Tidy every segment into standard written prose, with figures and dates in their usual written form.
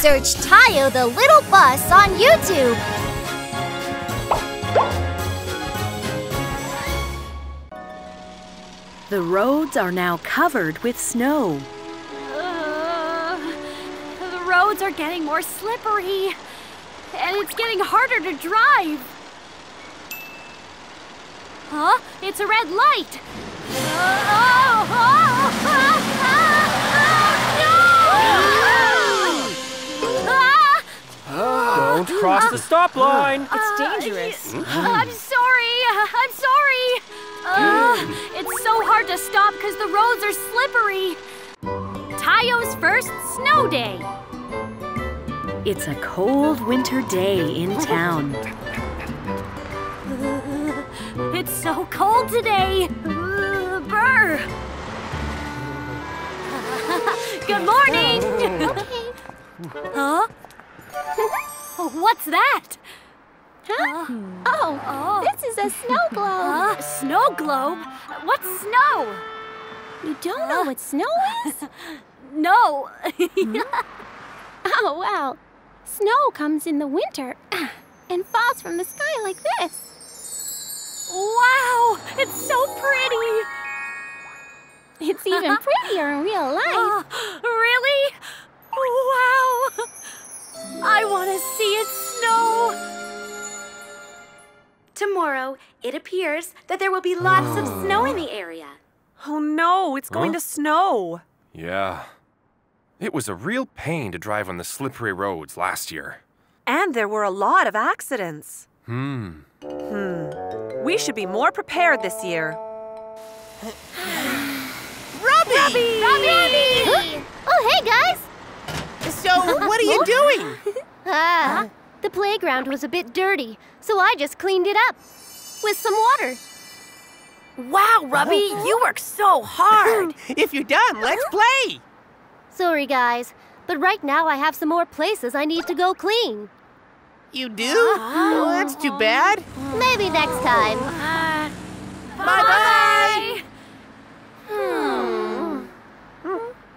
Search Tayo the Little Bus on YouTube. The roads are now covered with snow. The roads are getting more slippery, and it's getting harder to drive. Huh? It's a red light. No! Don't cross the stop line. It's dangerous. I'm sorry. I'm sorry. It's so hard to stop because the roads are slippery. Tayo's first snow day. It's a cold winter day in town. It's so cold today. Brr. Good morning. Okay. Huh? What's that? Huh? This is a snow globe. Snow globe? What's snow? You don't know what snow is? No. Oh, wow. Snow comes in the winter and falls from the sky like this. Wow, it's so pretty. It's even prettier in real life. Really? Wow. I want to see it snow. Tomorrow, it appears that there will be lots of snow in the area. Oh no, it's going to snow. Yeah. It was a real pain to drive on the slippery roads last year. And there were a lot of accidents. We should be more prepared this year. Robbie! Oh, hey, guys! So, what are you doing? The playground was a bit dirty, so I just cleaned it up with some water. Wow, Robbie, you work so hard. If you're done, let's play. Sorry, guys, but right now I have some more places I need to go clean. You do? Oh, that's too bad. Maybe next time. Bye-bye!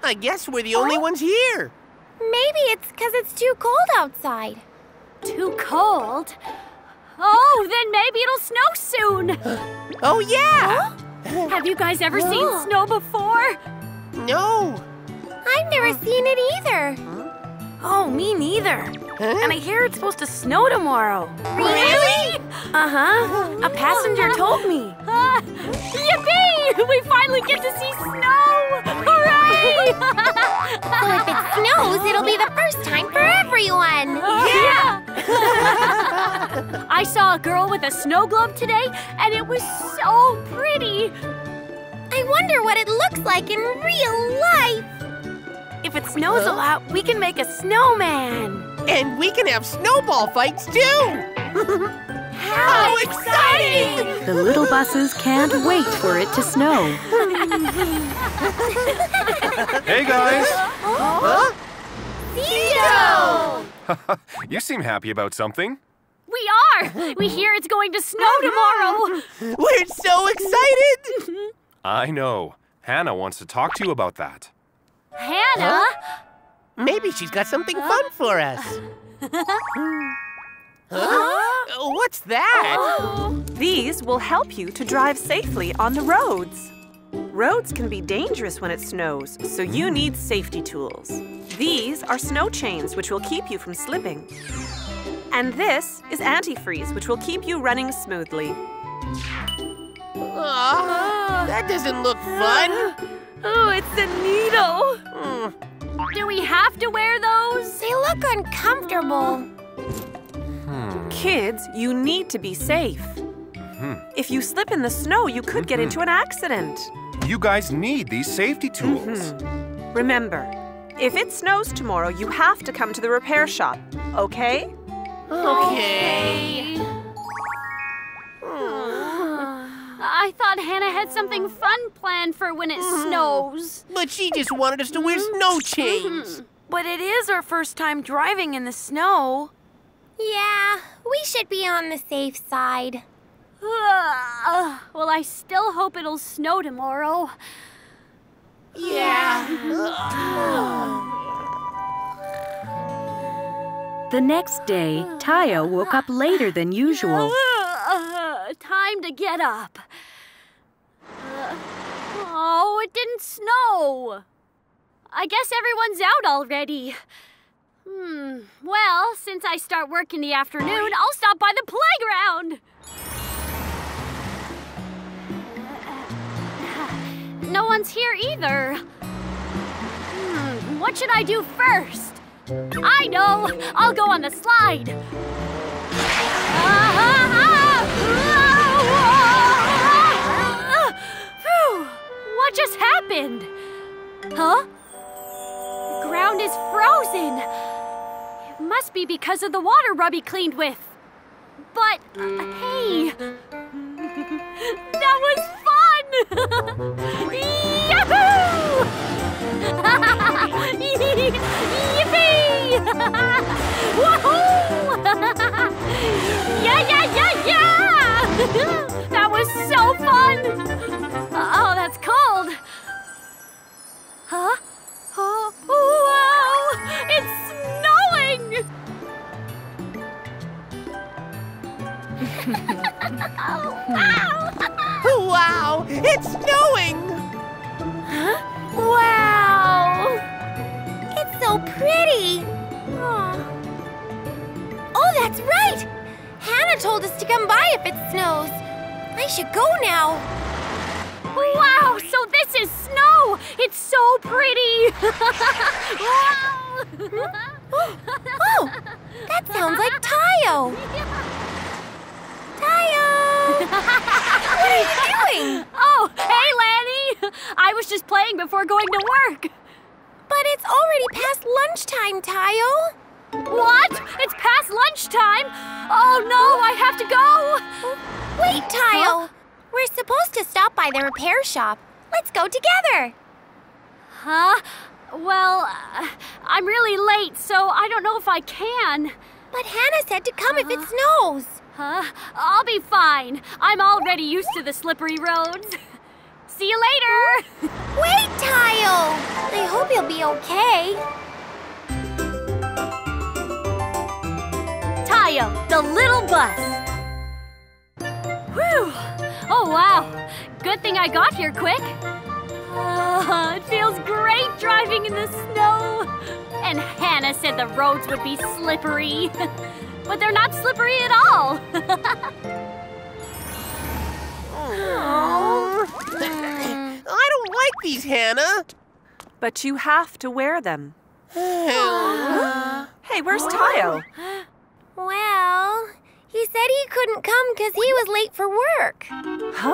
I guess we're the only ones here. Maybe it's because it's too cold outside. Too cold? Oh, then maybe it'll snow soon. Oh, yeah! Huh? Have you guys ever seen snow before? No. I've never seen it either. Oh, me neither. And I hear it's supposed to snow tomorrow. Really? A passenger told me. Yippee! We finally get to see snow! Hooray! So if it snows, it'll be the first time for everyone! Yeah! I saw a girl with a snow globe today, and it was so pretty! I wonder what it looks like in real life! If it snows a lot, we can make a snowman! And we can have snowball fights, too! How exciting! The little buses can't wait for it to snow. Hey, guys! Cito! You seem happy about something. We are! We hear it's going to snow tomorrow! We're so excited! I know. Hannah wants to talk to you about that. Hannah? Maybe she's got something fun for us. What's that? These will help you to drive safely on the roads. Roads can be dangerous when it snows, so you need safety tools. These are snow chains, which will keep you from slipping. And this is antifreeze, which will keep you running smoothly. That doesn't look fun. Oh, it's a needle. Do we have to wear those? They look uncomfortable. Kids, you need to be safe. If you slip in the snow, you could get into an accident. You guys need these safety tools. Remember, if it snows tomorrow, you have to come to the repair shop, okay? Okay. I thought Hannah had something fun planned for when it snows. But she just wanted us to wear snow chains. But it is our first time driving in the snow. Yeah, we should be on the safe side. Well, I still hope it'll snow tomorrow. Yeah. The next day, Tayo woke up later than usual. Time to get up. Oh, it didn't snow. I guess everyone's out already. Well, since I start work in the afternoon, I'll stop by the playground. No one's here either. What should I do first? I know! I'll go on the slide! What just happened? Huh? The ground is frozen! It must be because of the water Rogi cleaned with. But, hey! That was fun! Yahoo! Yippee! Woohoo! Yeah! That was so fun! Oh, that's cold! Huh? Oh, wow! It's snowing! Oh, wow! Wow! It's snowing! Huh? Wow! It's so pretty! Aww. Oh, that's right! Hannah told us to come by if it snows. I should go now. Wow, so this is snow! It's so pretty! Wow! Oh, that sounds like Tayo! Tayo! What are you doing? Oh, hey, Lani! I was just playing before going to work. But it's already past lunchtime, Tayo. What? It's past lunchtime? Oh, no, I have to go! Wait, Tayo! Huh? We're supposed to stop by the repair shop. Let's go together. Huh? Well, I'm really late, so I don't know if I can. But Hannah said to come if it snows. Huh? I'll be fine. I'm already used to the slippery roads. See you later. Wait, Tayo. I hope you'll be okay. Tayo, the little bus. Whew. Oh, wow. Good thing I got here quick. It feels great driving in the snow. And Hannah said the roads would be slippery. But they're not slippery at all. I don't like these, Hannah. But you have to wear them. Hey, where's Tayo? Well... he said he couldn't come because he was late for work. Huh?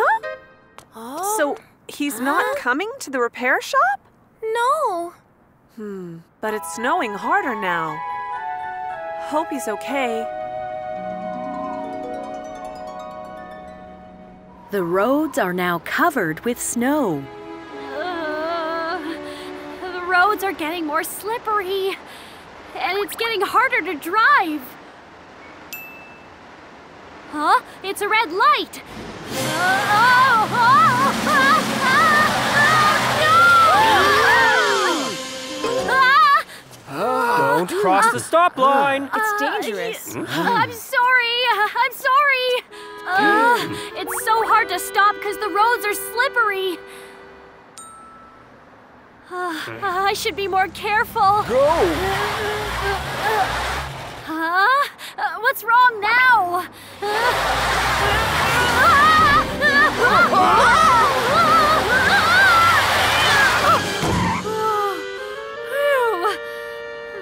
Oh. So he's not coming to the repair shop? No. But it's snowing harder now. Hope he's okay. The roads are now covered with snow. The roads are getting more slippery. And it's getting harder to drive. Huh? It's a red light! No! Don't cross the stop line! It's dangerous. I'm sorry! I'm sorry! It's so hard to stop because the roads are slippery. I should be more careful. Go! Huh? What's wrong now?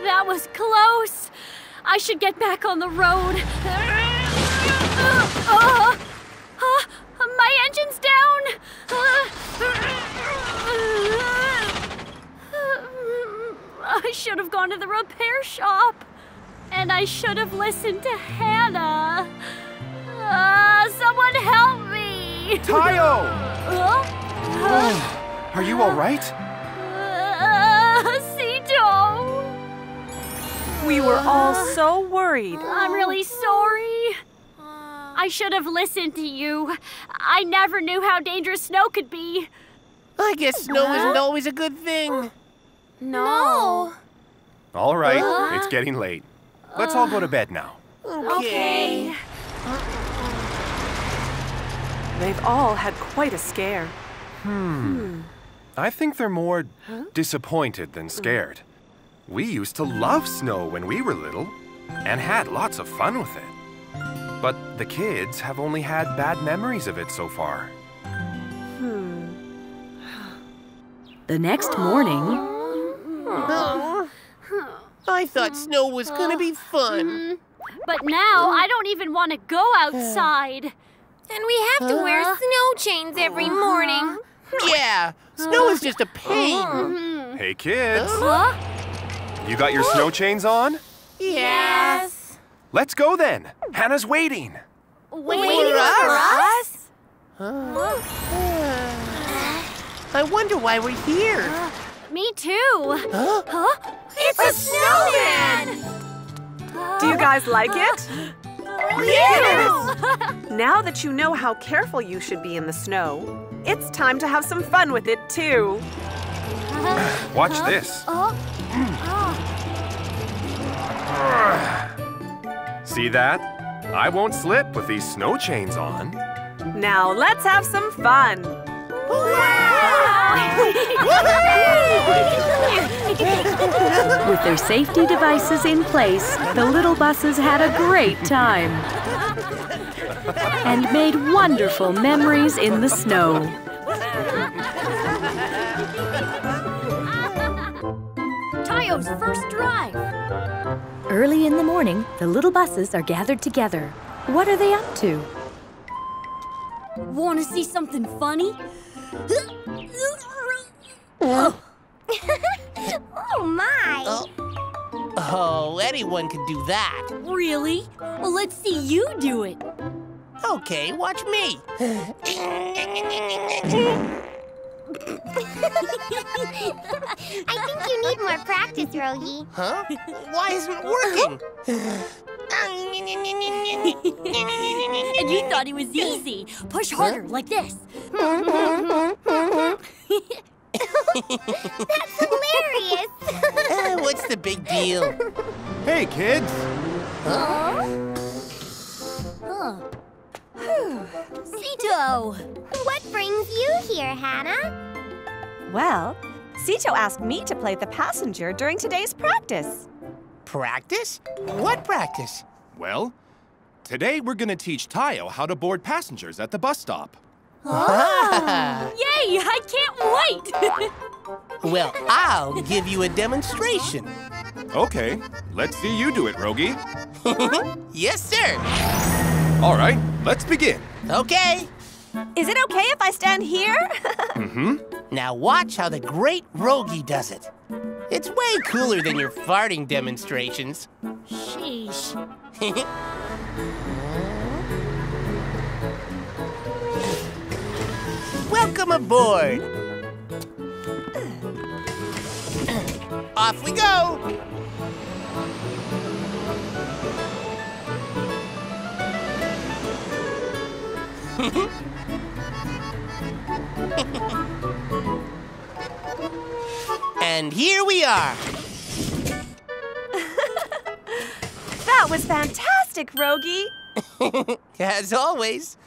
That was close. I should get back on the road. My engine's down. I should have gone to the repair shop. And I should have listened to Hannah. Someone help me! Tayo! Are you all right? Cito! We were all so worried. I'm really sorry. I should have listened to you. I never knew how dangerous snow could be. I guess snow isn't always a good thing. No. All right, it's getting late. Let's all go to bed now. Okay. They've all had quite a scare. I think they're more disappointed than scared. We used to love snow when we were little and had lots of fun with it. But the kids have only had bad memories of it so far. The next morning... I thought snow was gonna be fun. But now I don't even want to go outside. And we have to wear snow chains every morning. Yeah, snow is just a pain. Hey, kids. You got your snow chains on? Yes. Let's go then. Hannah's waiting. Waiting for us? I wonder why we're here. Me too. It's a snowman! Do you guys like it? Yes! Now that you know how careful you should be in the snow, it's time to have some fun with it too. Watch this. See that? I won't slip with these snow chains on. Now let's have some fun. With their safety devices in place, the little buses had a great time and made wonderful memories in the snow. Tayo's first drive. Early in the morning, the little buses are gathered together. What are they up to? Want to see something funny? Oh my! Oh, anyone can do that. Really? Well, let's see you do it. Okay, watch me. I think you need more practice, Rogi. Huh? Why isn't it working? And you thought it was easy. Push harder, like this. That's hilarious. What's the big deal? Hey, kids. Cito! What brings you here, Hannah? Well, Cito asked me to play the passenger during today's practice. Practice? What practice? Well, today we're going to teach Tayo how to board passengers at the bus stop. Yay! I can't wait! Well, I'll give you a demonstration. Okay, let's see you do it, Rogi. Yes, sir. All right, let's begin. Okay. Is it okay if I stand here? Now watch how the great Rogi does it. It's way cooler than your farting demonstrations. Sheesh. Welcome aboard. Off we go. And here we are. That was fantastic, Rogi. As always.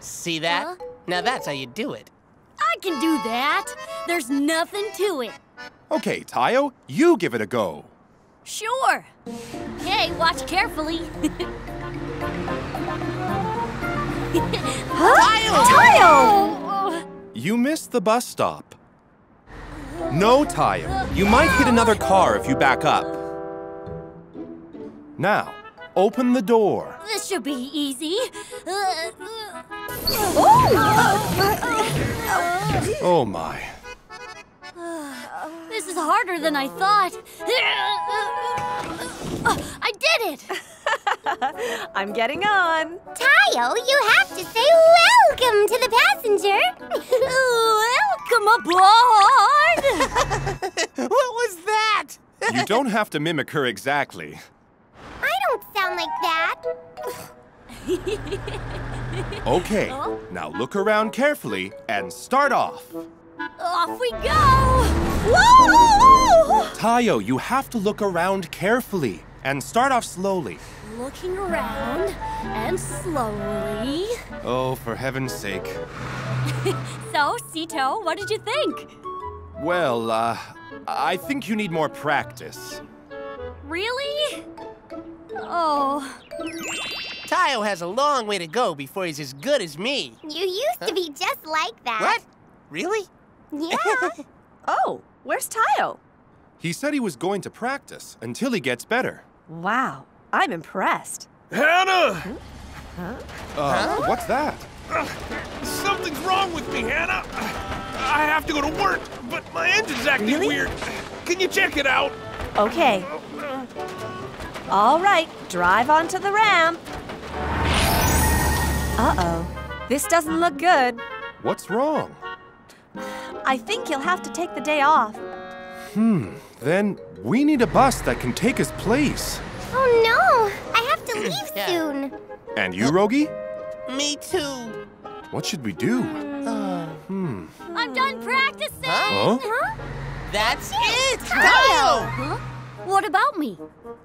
See that? Now that's how you do it. I can do that. There's nothing to it. Okay, Tayo, you give it a go. Sure. Okay, watch carefully. Tayo! You missed the bus stop. No, Tayo. You might hit another car if you back up. Now, open the door. This should be easy. Oh, my. This is harder than I thought. I did it! I'm getting on. Tayo, you have to say welcome to the passenger. Welcome aboard! What was that? You don't have to mimic her exactly. I don't sound like that. Okay, now look around carefully and start off. Off we go! Whoa! Tayo, you have to look around carefully and start off slowly. Looking around and slowly. Oh, for heaven's sake. So, Cito, what did you think? Well, I think you need more practice. Really? Oh. Tayo has a long way to go before he's as good as me. You used to be just like that. What? Really? Yeah. Oh, where's Tayo? He said he was going to practice until he gets better. Wow, I'm impressed. Hannah! Huh? What's that? Something's wrong with me, Hannah. I have to go to work, but my engine's acting weird. Can you check it out? Okay. All right, drive onto the ramp. Uh-oh, this doesn't look good. What's wrong? I think he'll have to take the day off. Then we need a bus that can take his place. Oh no, I have to leave soon. And you, Rogi? Me too. What should we do? I'm done practicing! That's it! Tayo! Huh? What about me?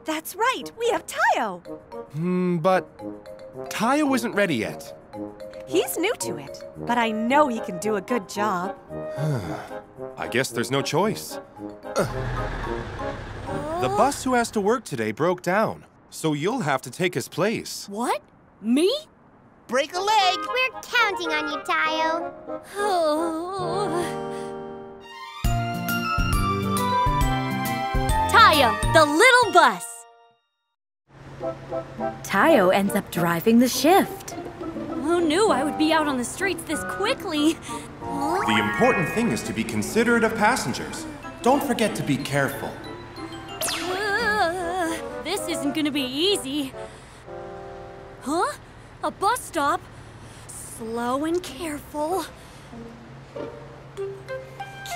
That's right, we have Tayo. But Tayo isn't ready yet. He's new to it, but I know he can do a good job. I guess there's no choice. The bus who has to work today broke down, so you'll have to take his place. What? Me? Break a leg! We're counting on you, Tayo. Tayo, the little bus! Tayo ends up driving the shift. Who knew I would be out on the streets this quickly? The important thing is to be considerate of passengers. Don't forget to be careful. This isn't gonna be easy. Huh? A bus stop? Slow and careful.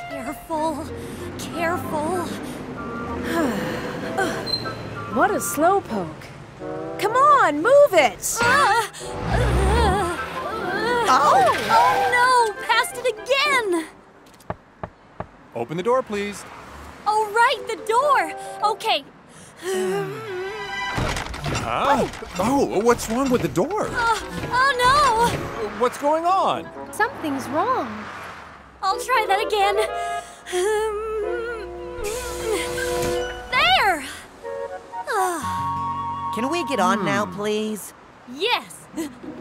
Careful. Careful. What a slowpoke. Come on, move it! Oh no! Past it again! Open the door, please. Oh, right, the door! Okay. What's wrong with the door? Oh no! What's going on? Something's wrong. I'll try that again. There! Can we get on now, please? Yes.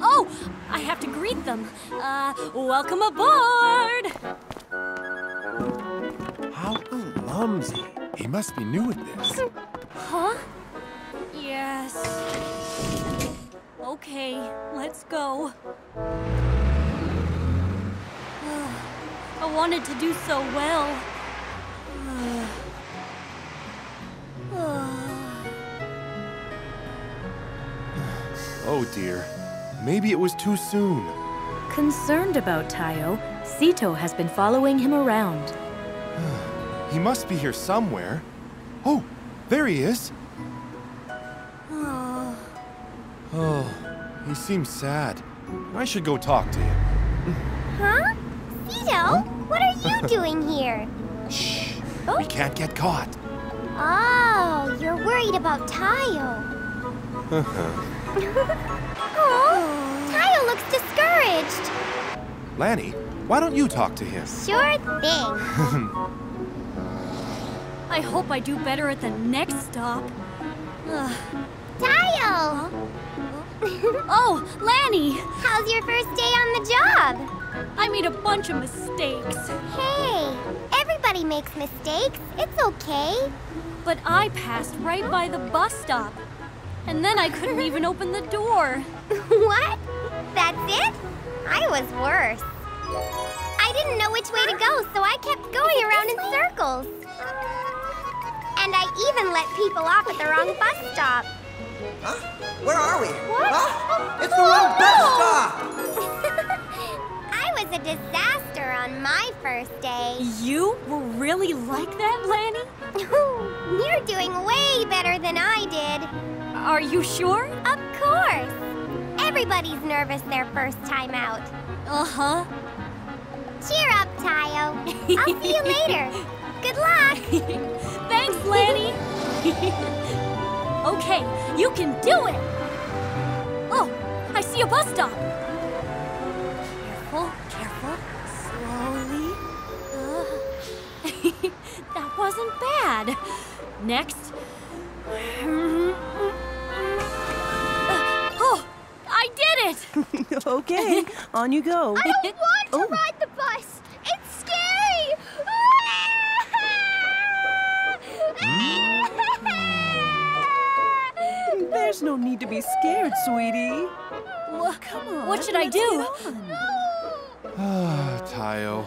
Oh, I have to greet them. Welcome aboard! How clumsy. He must be new at this. Huh? Yes. Okay, let's go. I wanted to do so well. Oh dear, maybe it was too soon. Concerned about Tayo, Cito has been following him around. He must be here somewhere. Oh, there he is. Oh, he seems sad. I should go talk to him. Huh? Cito, what are you doing here? Shh, we can't get caught. Oh, you're worried about Tayo. Oh, Tayo looks discouraged. Lani, why don't you talk to him? Sure thing. I hope I do better at the next stop. Tayo! Oh, Lani! How's your first day on the job? I made a bunch of mistakes. Hey, everybody makes mistakes. It's okay. But I passed right by the bus stop. And then I couldn't even open the door. What? That's it? I was worse. I didn't know which way to go, so I kept going around in circles. And I even let people off at the wrong bus stop. Huh? Where are we? What? Huh? It's the wrong bus stop! I was a disaster on my first day. You were really like that, Lani? You're doing way better than I did. Are you sure? Of course. Everybody's nervous their first time out. Uh-huh. Cheer up, Tayo. I'll see you later. Good luck. Thanks, Lani. Okay, you can do it! Oh, I see a bus stop! Careful, careful, slowly. That wasn't bad. Next. Oh, I did it! Okay, on you go. I don't want to ride the bus! It's scary! There's no need to be scared, sweetie. Well, come on. What should I do? Tayo.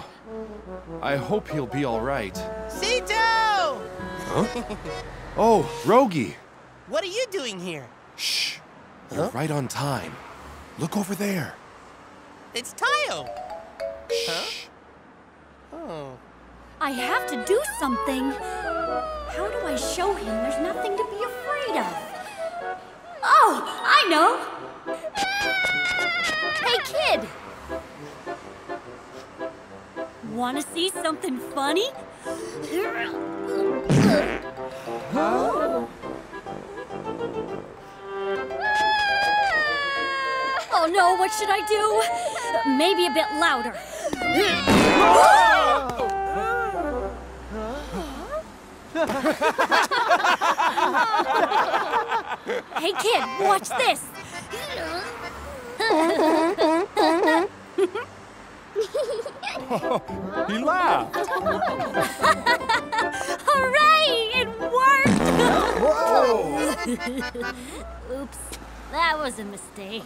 I hope he'll be all right. Cito! Huh? Oh, Rogi. What are you doing here? Shh. You're right on time. Look over there. It's Tayo. Shh. Huh? Oh. I have to do something. How do I show him there's nothing to be afraid of? Oh, I know! Hey, kid! Wanna see something funny? Oh. Oh no, what should I do? Maybe a bit louder. Hey kid, watch this. Oh, he laughed. Hooray! It worked! Whoa! Oops, that was a mistake.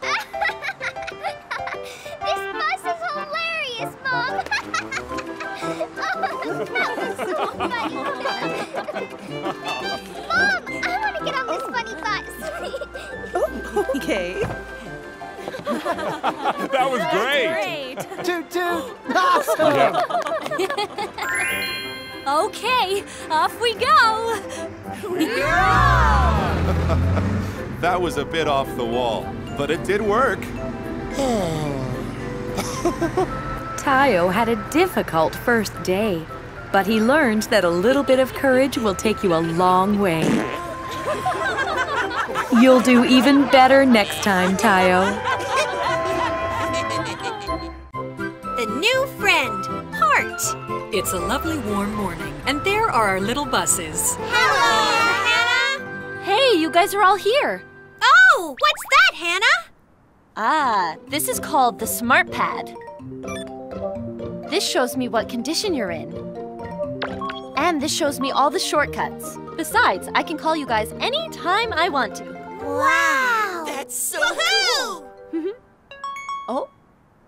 This bus is hilarious, Mom! Oh, that was so funny! Mom, I want to get on this funny bus! Oh, okay. That was great! Toot toot! Awesome! Okay, off we go! Yeah! That was a bit off the wall, but it did work. Tayo had a difficult first day, but he learned that a little bit of courage will take you a long way. You'll do even better next time, Tayo. The new friend, Hart. It's a lovely warm morning, and there are our little buses. Hello, Hannah! Hey, you guys are all here. Oh, what's that, Hannah? Ah, this is called the Smart Pad. This shows me what condition you're in. And this shows me all the shortcuts. Besides, I can call you guys any time I want to. Wow! That's so cool! Oh?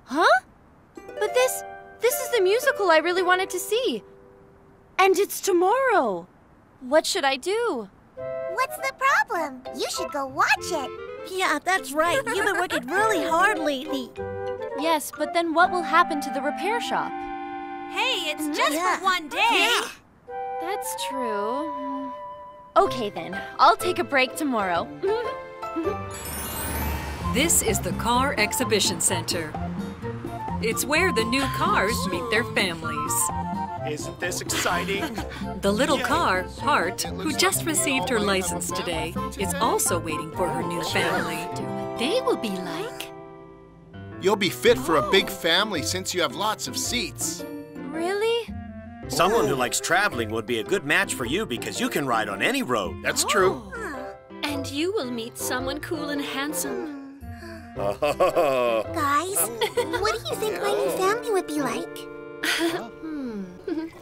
Huh? But this is the musical I really wanted to see. And it's tomorrow. What should I do? What's the problem? You should go watch it. Yeah, that's right. You've been working really hard lately. Yes, but then what will happen to the repair shop? Hey, it's just for one day. Yeah. That's true. Okay then, I'll take a break tomorrow. This is the Car Exhibition Center. It's where the new cars meet their families. Isn't this exciting? The little car, Hart, who just received her license today, is also waiting for her new family. They will be like... You'll be fit for a big family since you have lots of seats. Really? Someone who likes traveling would be a good match for you because you can ride on any road. That's true. And you will meet someone cool and handsome. Guys, what do you think my new family would be like?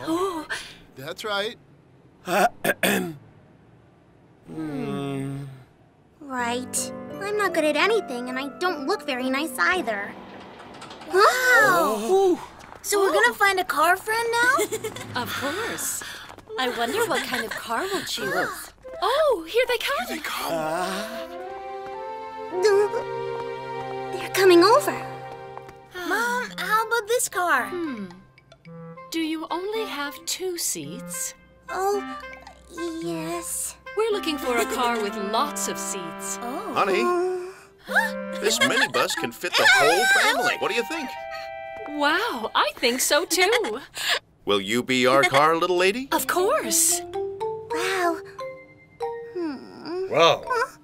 Oh, that's right. Right. I'm not good at anything, and I don't look very nice either. Wow! So we're gonna find a car friend now? Of course. I wonder what kind of car we'll choose. Oh, here they come! Here they come. They're coming over. Mom, how about this car? Do you only have 2 seats? Oh, yes. We're looking for a car with lots of seats. Oh. Honey, this minibus can fit the whole family. What do you think? Wow, I think so too. Will you be our car, little lady? Of course. Wow. Wow. Huh?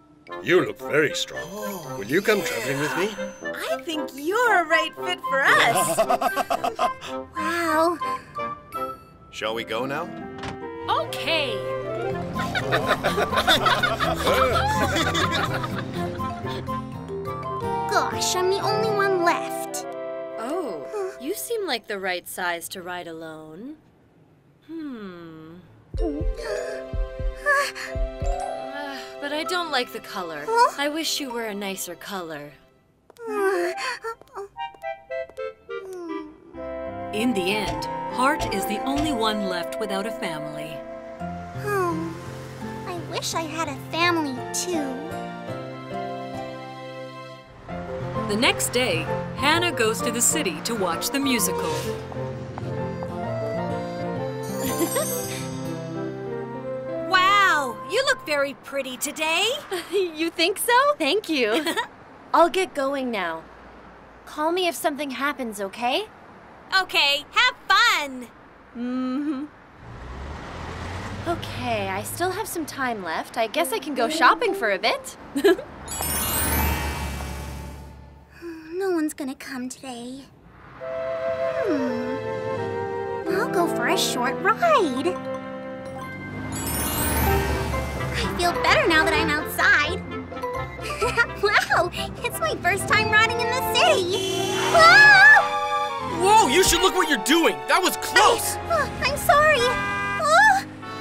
You look very strong. Oh, will you come traveling with me? I think you're a right fit for us. Wow. Shall we go now? Okay. Gosh, I'm the only one left. Oh, you seem like the right size to ride alone. But I don't like the color. Huh? I wish you were a nicer color. In the end, Hart is the only one left without a family. I wish I had a family too. The next day, Hannah goes to the city to watch the musical. Wow, you look very pretty today. You think so? Thank you. I'll get going now. Call me if something happens, okay? Okay, have fun! Okay, I still have some time left. I guess I can go shopping for a bit. No one's gonna come today. I'll go for a short ride. I feel better now that I'm outside. Wow, it's my first time riding in the city! Whoa! Whoa, you should look what you're doing! That was close! I'm sorry!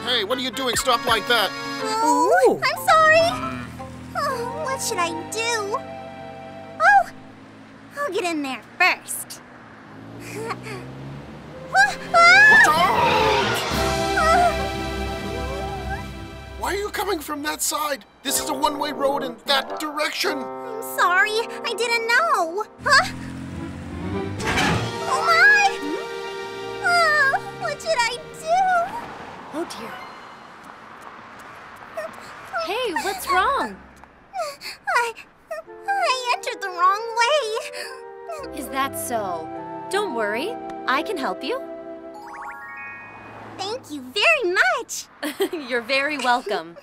Hey, what are you doing? Stop like that! Ooh. I'm sorry! Oh, what should I do? Oh! I'll get in there first. Why are you coming from that side? This is a one-way road in that direction! I'm sorry, I didn't know! Oh my! Oh, what should I do? Oh dear. Hey, what's wrong? I entered the wrong way. Is that so? Don't worry, I can help you. Thank you very much. You're very welcome.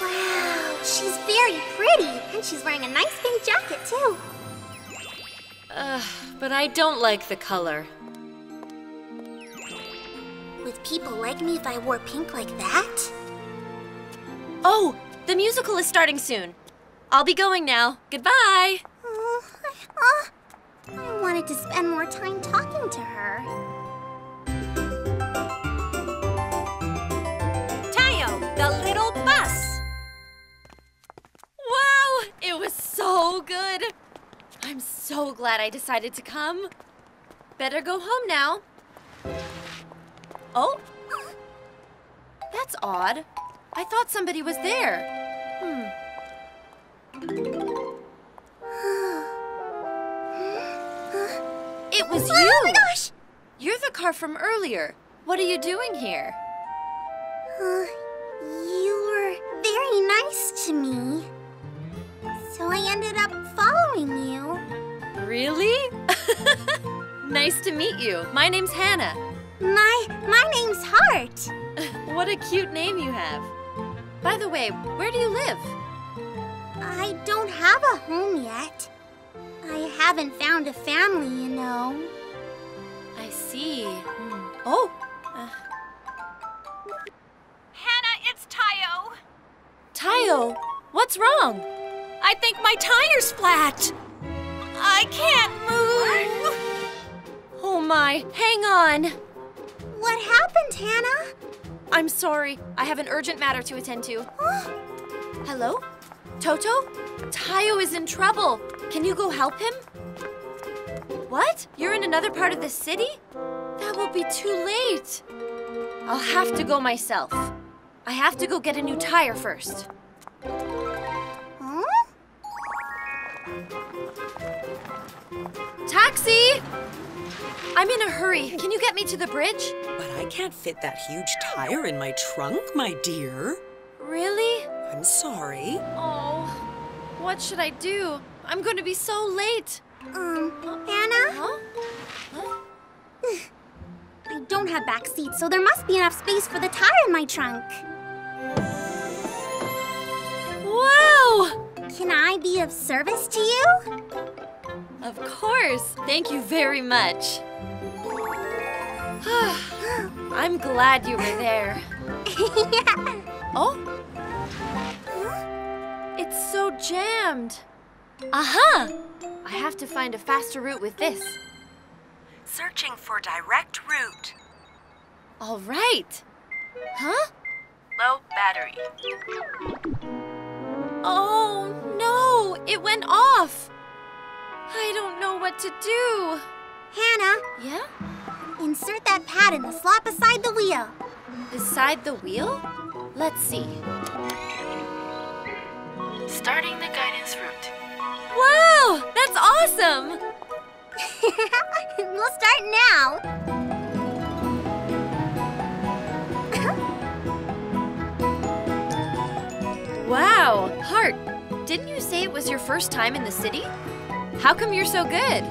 Wow, she's very pretty, and she's wearing a nice pink jacket too. But I don't like the color. Would people like me if I wore pink like that? Oh, the musical is starting soon. I'll be going now. Goodbye. I wanted to spend more time talking to her. Tayo, the little bus. Wow, it was so good. I'm so glad I decided to come. Better go home now. Oh? That's odd. I thought somebody was there. It was you! Oh my gosh! You're the car from earlier. What are you doing here? You were very nice to me. So I ended up following you. Really? Nice to meet you. My name's Hannah. My name's Hart. What a cute name you have. By the way, where do you live? I don't have a home yet. I haven't found a family, you know. I see. Hannah, it's Tayo. Tayo, what's wrong? I think my tire's flat. I can't move. Oh my, hang on. What happened, Hannah? I'm sorry, I have an urgent matter to attend to. Hello? Toto? Tayo is in trouble. Can you go help him? What? You're in another part of the city? That will be too late. I'll have to go myself. I have to go get a new tire first. Taxi! I'm in a hurry. Can you get me to the bridge? But I can't fit that huge tire in my trunk, my dear. Really? I'm sorry. Oh, what should I do? I'm going to be so late. Hannah? Huh? have back seats, so there must be enough space for the tire in my trunk. Wow! Can I be of service to you? Of course. Thank you very much. I'm glad you were there. Oh? It's so jammed. Aha! I have to find a faster route with this. Searching for direct route. All right. Huh? Low battery. Oh, no! It went off! I don't know what to do. Hannah? Yeah? Insert that pad in the slot beside the wheel. Beside the wheel? Let's see. Starting the guidance route. Wow! That's awesome! We'll start now. Wow! Hart, didn't you say it was your first time in the city? How come you're so good?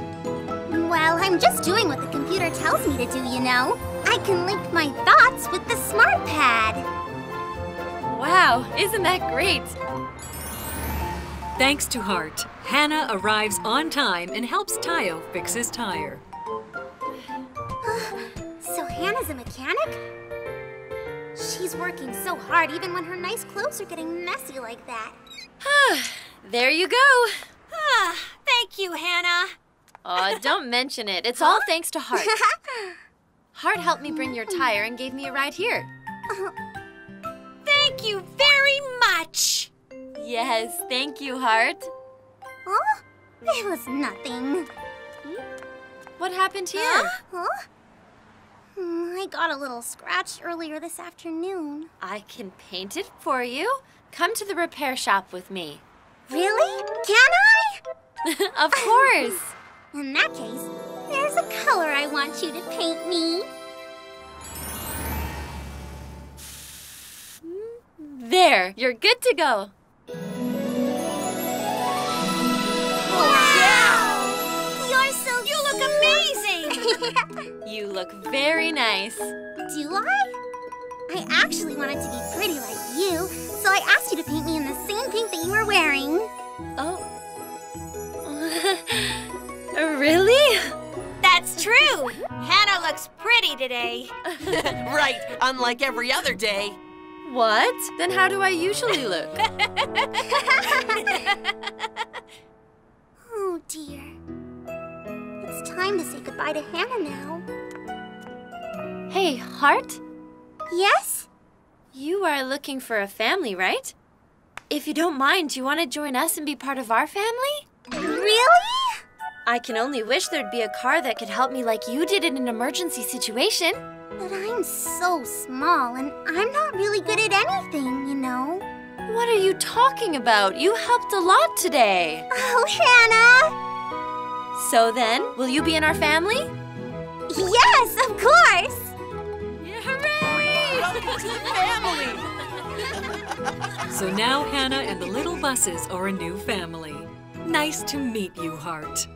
Well, I'm just doing what the computer tells me to do, you know. I can link my thoughts with the Smart Pad. Wow, isn't that great? Thanks to Hart, Hannah arrives on time and helps Tayo fix his tire. So Hannah's a mechanic? She's working so hard even when her nice clothes are getting messy like that. There you go. Thank you, Hannah. Oh, don't mention it. It's all thanks to Hart. Hart helped me bring your tire and gave me a ride here. Thank you very much. Yes, thank you, Hart. Oh, it was nothing. What happened here? I got a little scratch earlier this afternoon. I can paint it for you. Come to the repair shop with me. Really? Can I? Of course. In that case, there's a color I want you to paint me. There, you're good to go. You look very nice. Do I? I actually wanted to be pretty like you, so I asked you to paint me in the same pink that you were wearing. Oh. Really? That's true. Hannah looks pretty today. Right, unlike every other day. What? Then how do I usually look? Oh, dear. It's time to say goodbye to Hannah now. Hey, Hart? Yes? You are looking for a family, right? If you don't mind, do you want to join us and be part of our family? Really? I can only wish there'd be a car that could help me like you did in an emergency situation. But I'm so small, and I'm not really good at anything, you know. What are you talking about? You helped a lot today. Oh, Hannah! So then, will you be in our family? Yes, of course! Yeah, hooray! Welcome to the family! So now Hannah and the little buses are a new family. Nice to meet you, Hart.